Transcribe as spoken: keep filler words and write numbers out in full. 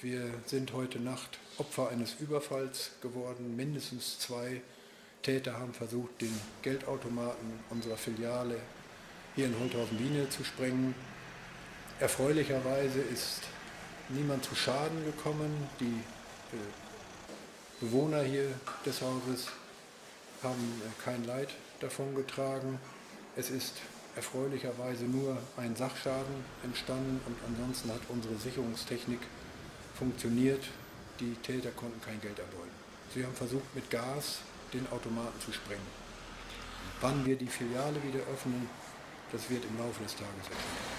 Wir sind heute Nacht Opfer eines Überfalls geworden. Mindestens zwei Täter haben versucht, den Geldautomaten unserer Filiale hier in Holthausen-Wiene zu sprengen. Erfreulicherweise ist niemand zu Schaden gekommen. Die Bewohner hier des Hauses haben kein Leid davon getragen. Es ist erfreulicherweise nur ein Sachschaden entstanden und ansonsten hat unsere Sicherungstechnik funktioniert. Die Täter konnten kein Geld erbeuten. Sie haben versucht, mit Gas den Automaten zu sprengen. Wann wir die Filiale wieder öffnen, das wird im Laufe des Tages erfolgen.